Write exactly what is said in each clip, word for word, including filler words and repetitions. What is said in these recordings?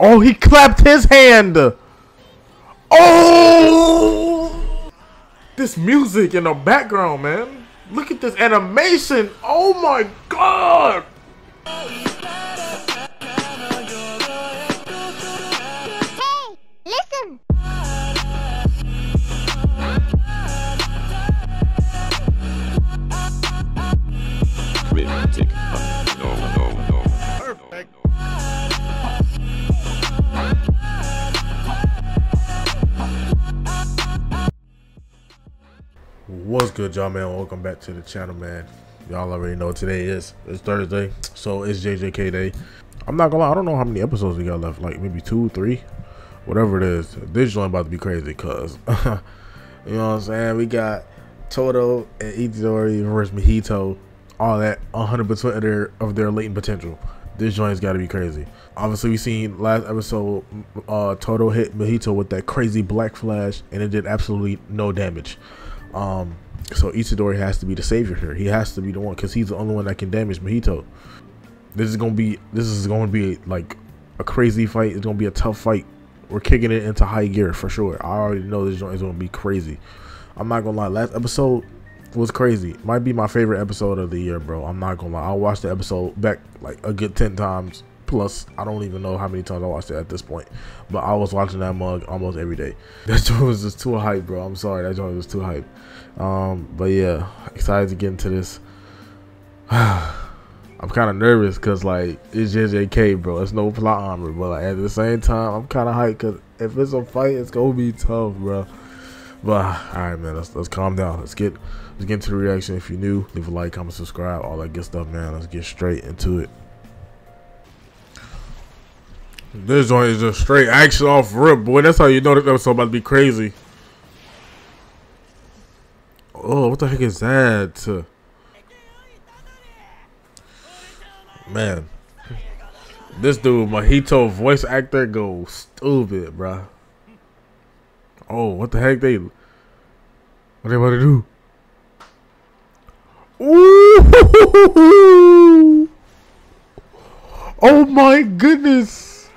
Oh, he clapped his hand. Oh, this music in the background, man. Look at this animation. Oh my God. Hey, listen. Romantic. No, no, no. Perfect. What's good, y'all, man? Welcome back to the channel, man. Y'all already know what today is. It's Thursday, so it's J J K day. I'm not gonna lie, I don't know how many episodes we got left, like maybe two, three, whatever it is. This joint about to be crazy, cuz you know what I'm saying? We got Todo and Itadori versus Mahito, all that one hundred percent of their, of their latent potential. This joint's gotta be crazy. Obviously, we seen last episode, uh, Todo hit Mahito with that crazy black flash, and it did absolutely no damage. Um, so Itadori has to be the savior here. He has to be the one, because he's the only one that can damage Mahito. This is gonna be, this is gonna be like a crazy fight. It's gonna be a tough fight. We're kicking it into high gear for sure. I already know this joint is gonna be crazy. I'm not gonna lie, last episode was crazy. Might be my favorite episode of the year, bro. I'm not gonna lie. I watched the episode back like a good ten times plus. I don't even know how many times I watched it at this point, but I was watching that mug almost every day. That joint was just too hype, bro. I'm sorry, that joint was too hype. Um, but yeah, excited to get into this. I'm kind of nervous because like it's J J K, bro. It's no plot armor, but like, at the same time, I'm kind of hyped because if it's a fight, it's gonna be tough, bro. But all right, man, let's let's calm down. Let's get let's get into the reaction. If you're new, leave a like, comment, subscribe, all that good stuff, man. Let's get straight into it. This joint is just straight action off rip, boy. That's how you know this episode about to be crazy. Oh, what the heck is that? Man, this dude, Mahito voice actor, go stupid, bro. Oh, what the heck they? What they about to do? Ooh! Oh my goodness!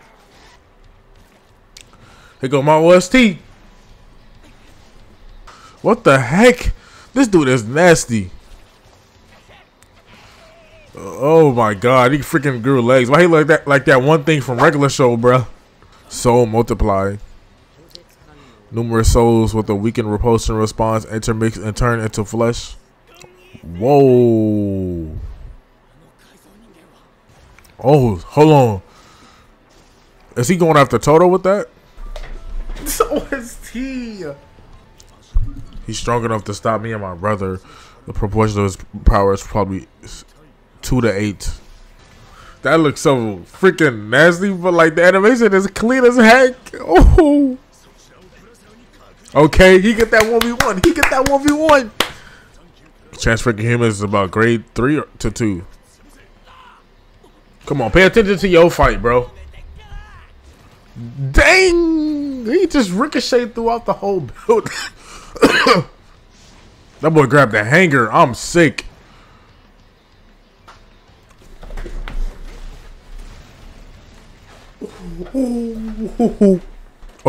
Here go my O S T. What the heck? This dude is nasty. Oh my God, he freaking grew legs. Why he like that? Like that one thing from Regular Show, bruh. Soul multiply. Numerous souls with a weakened repulsion response intermix and turn into flesh. Whoa. Oh, hold on. Is he going after Todo with that? So is he. He's strong enough to stop me and my brother. The proportion of his power is probably two to eight. That looks so freaking nasty, but like the animation is clean as heck. Oh. Okay, he get that one v one. He get that one v one. Chance for humans is about grade three to two. Come on, pay attention to your fight, bro. Dang. He just ricocheted throughout the whole building. That boy grabbed the hanger. I'm sick. Oh,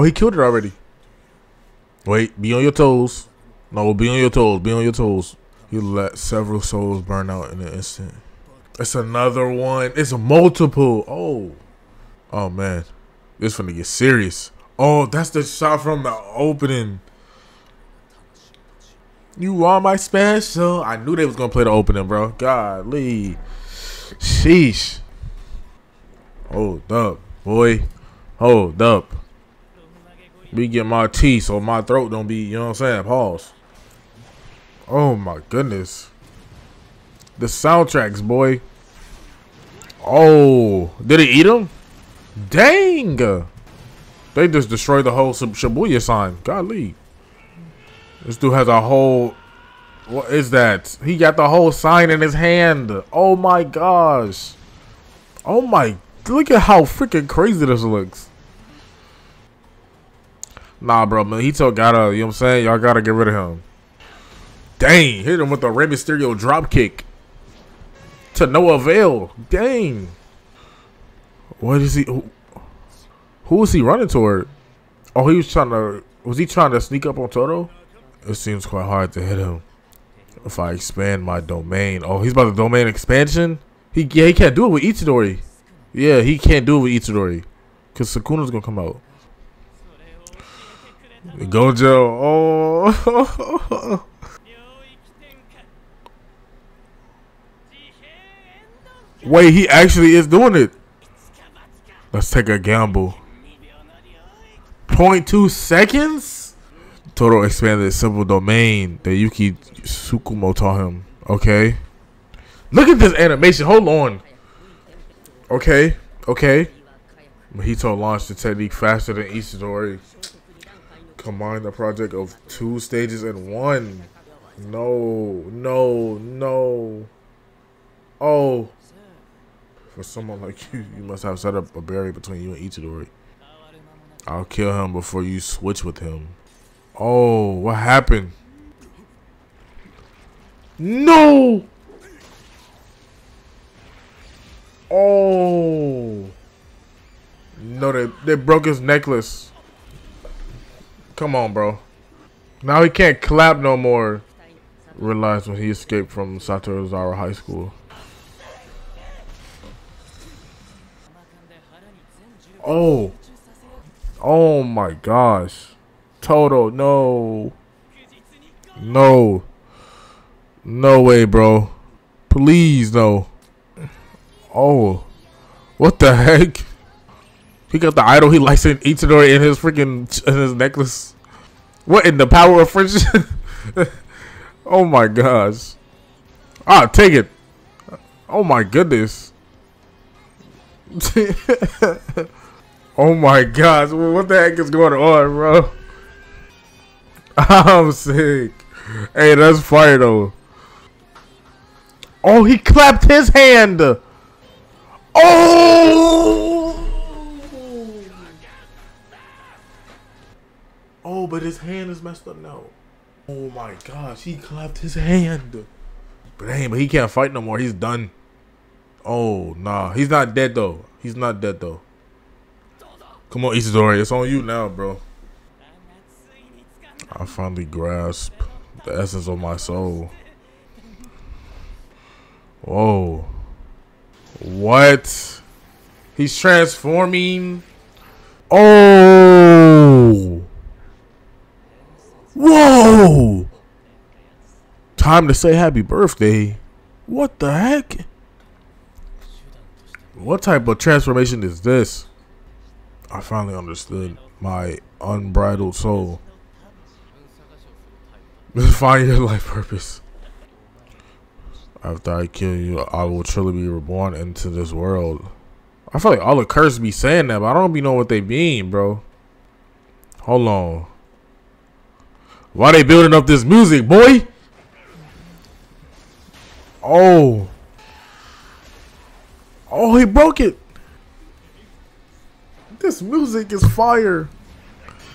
he killed it already. Wait, be on your toes. No, be on your toes. Be on your toes. He let several souls burn out in an instant. It's another one. It's a multiple. Oh. Oh, man. This finna get serious. Oh, that's the shot from the opening. You are my special. I knew they was gonna play the opening, bro. Golly. Sheesh. Hold up, boy. Hold up. We get my tea so my throat don't be, you know what I'm saying? Pause. Oh my goodness. The soundtracks, boy. Oh, did he eat him? Dang. They just destroyed the whole Shibuya sign. Golly. This dude has a whole... What is that? He got the whole sign in his hand. Oh my gosh. Oh my... Look at how freaking crazy this looks. Nah, bro. Mahito gotta... You know what I'm saying? Y'all gotta get rid of him. Dang. Hit him with a Rey Mysterio dropkick. To no avail. Dang. What is he... Who was he running toward? Oh, he was trying to... Was he trying to sneak up on Todo? It seems quite hard to hit him. If I expand my domain... Oh, he's about the domain expansion? He, yeah, he can't do it with Itadori. Yeah, he can't do it with Itadori. Because Sukuno's going to come out. Gojo. Oh. Wait, he actually is doing it. Let's take a gamble. zero point two seconds? Todo expanded his simple domain that Yuki Sukumo taught him. Okay. Look at this animation. Hold on. Okay. Okay. Mahito launched the technique faster than Itadori. Combined the project of two stages in one. No. No. No. Oh. For someone like you, you must have set up a barrier between you and Itadori. I'll kill him before you switch with him. Oh, what happened? No! Oh. No, they, they broke his necklace. Come on, bro. Now he can't clap no more. Realized when he escaped from Satoru Zara High School. Oh. Oh my gosh. Todo, no. No. No way, bro. Please, no. Oh. What the heck? He got the idol he likes in Itadori in his freaking in his necklace. What in the power of friendship? Oh my gosh. Ah, take it. Oh my goodness. Oh my gosh, what the heck is going on, bro? I'm sick. Hey, that's fire though. Oh, he clapped his hand. Oh! Oh, but his hand is messed up now. Oh my gosh, he clapped his hand. But hey, but he can't fight no more. He's done. Oh, nah. He's not dead though. He's not dead though. Come on, Itadori, it's on you now, bro. I finally grasp the essence of my soul. Whoa. What? He's transforming. Oh. Whoa. Time to say happy birthday. What the heck? What type of transformation is this? I finally understood my unbridled soul. Find your life purpose. After I kill you, I will truly be reborn into this world. I feel like all the curses be saying that, but I don't be knowing what they mean, bro. Hold on. Why they building up this music, boy? Oh. Oh, he broke it. This music is fire.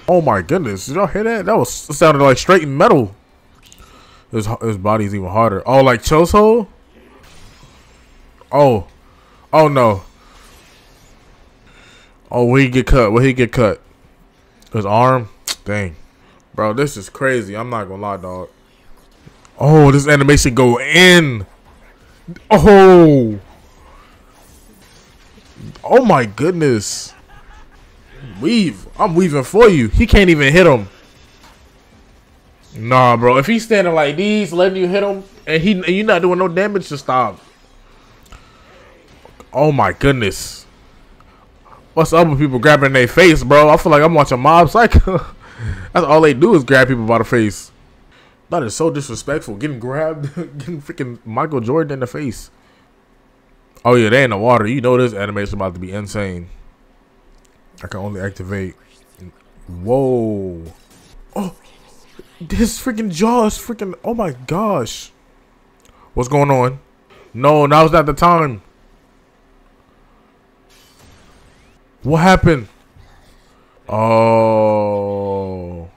Oh my goodness. Did y'all hear that? That was sounded like straight metal. His, his body's even harder. Oh, like Choso? Oh. Oh no. Oh, will he get cut? Will he get cut? His arm? Dang. Bro, this is crazy. I'm not gonna lie, dog. Oh, this animation go in. Oh. Oh my goodness. Weave. I'm weaving for you. He can't even hit him. Nah, bro. If he's standing like these, letting you hit him, and he and you're not doing no damage, to stop. Oh my goodness. What's up with people grabbing their face, bro? I feel like I'm watching Mob Psycho. That's all they do is grab people by the face. That is so disrespectful. Getting grabbed, getting freaking Michael Jordan in the face. Oh yeah, they in the water. You know this animation about to be insane. I can only activate. Whoa. Oh. His freaking jaw is freaking. Oh my gosh. What's going on? No, now's not the time. What happened? Oh.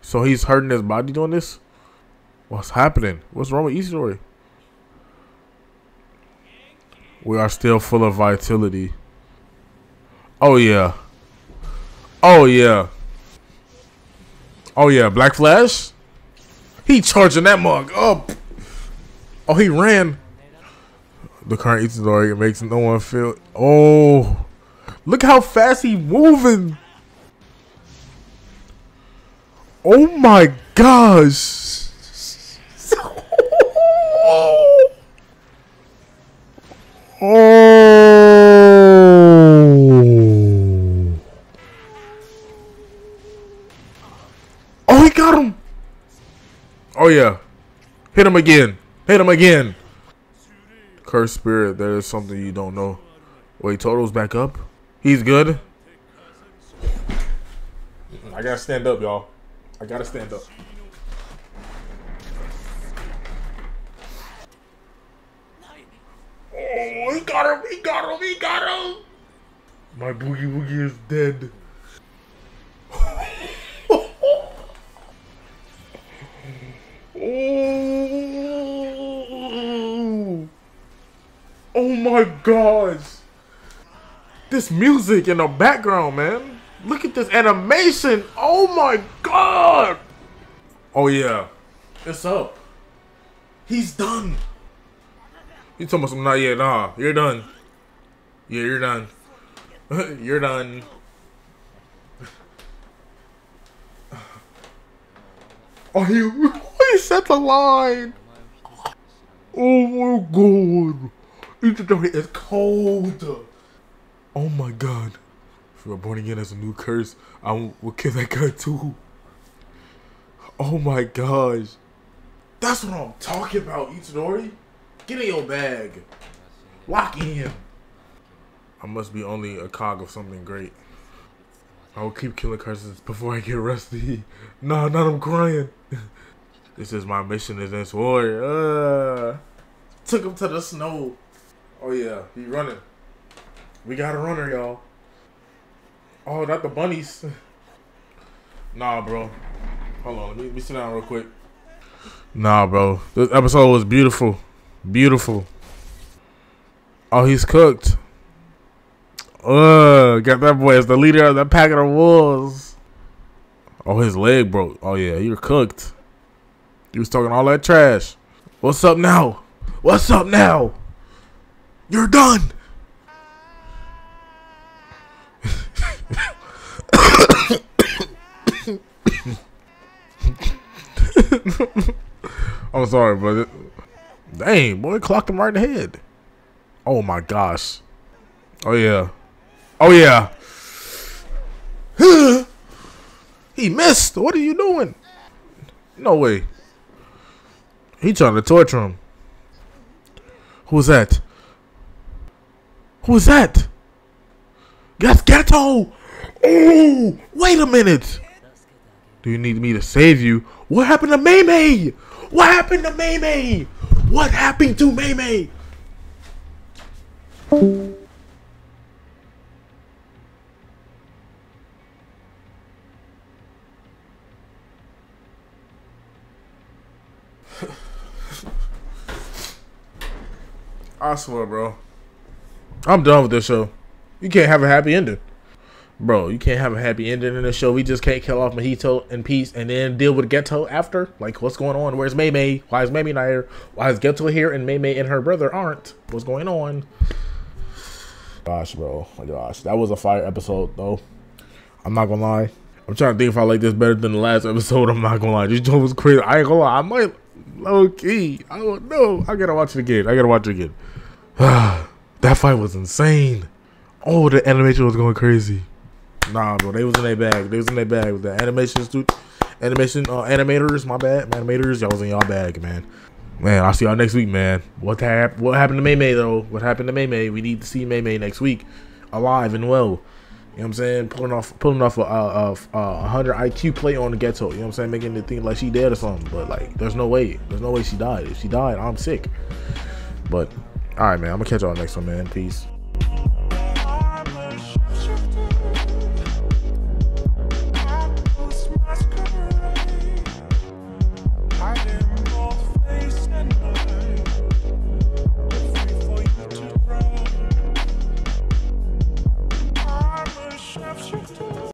So he's hurting his body doing this? What's happening? What's wrong with Itadori? We are still full of vitality. Oh yeah, Oh yeah. Oh yeah, Black Flash? He charging that mug up. Oh, he ran. The current Itadori makes no one feel. Oh, look how fast he moving. Oh my gosh. Oh. Oh, he got him. Oh yeah. Hit him again. Hit him again. Cursed spirit, there is something you don't know. Wait, Toto's back up? He's good? I gotta stand up, y'all. I gotta stand up. Oh, he got him, he got him, he got him! My boogie woogie is dead. Oh. Oh my gosh. This music in the background, man. Look at this animation. Oh my god. Oh yeah. It's up. He's done. You talking about some not yet, nah. You're done. Yeah, you're done. You're done. Oh, you he set the line. Oh my god. Itadori is cold. Oh my god. If you are born again as a new curse, I will kill that guy too. Oh my gosh. That's what I'm talking about, Itadori. Get in your bag. Lock in. I must be only a cog of something great. I will keep killing curses before I get rusty. Nah, not I'm crying. This is my mission as this warrior. Uh, took him to the snow. Oh yeah, he running. We got a runner, y'all. Oh, not the bunnies. Nah, bro. Hold on, let me, let me sit down real quick. Nah, bro. This episode was beautiful. Beautiful. Oh, he's cooked. Ugh, got that boy as the leader of the pack of the wolves. Oh, his leg broke. Oh yeah, you're cooked. You was talking all that trash. What's up now? What's up now? You're done. I'm sorry, brother. Dang, boy, clocked him right in the head. Oh my gosh. Oh yeah. Oh yeah. He missed. What are you doing? No way. He trying to torture him. Who's that? Who's that? That's Geto. Oh, wait a minute. Do you need me to save you? What happened to Mei Mei? What happened to Mei Mei? What happened to Mei Mei? I swear, bro. I'm done with this show. You can't have a happy ending. Bro, you can't have a happy ending in this show. We just can't kill off Mahito in peace and then deal with Geto after? Like, what's going on? Where's Mei Mei? Why is Mei Mei not here? Why is Geto here and Mei Mei and her brother aren't? What's going on? Gosh, bro. Oh, gosh. That was a fire episode, though. I'm not gonna lie. I'm trying to think if I like this better than the last episode. I'm not gonna lie. This show was crazy. I ain't gonna lie. I might... low-key. I don't know. I gotta watch it again. I gotta watch it again. That fight was insane. Oh, the animation was going crazy. Nah, bro, they was in their bag. They was in their bag with the animation student, animation uh, animators. My bad, animators. Y'all was in y'all bag, man. Man, I'll see y'all next week, man. What hap What happened to Mei Mei though? What happened to Mei Mei? We need to see Mei Mei next week, alive and well. You know what I'm saying? Pulling off, pulling off a, a, a hundred I Q play on the Geto. You know what I'm saying? Making it think like she dead or something, but like, there's no way. There's no way she died. If she died, I'm sick. But all right, man. I'm gonna catch y'all next one, man. Peace.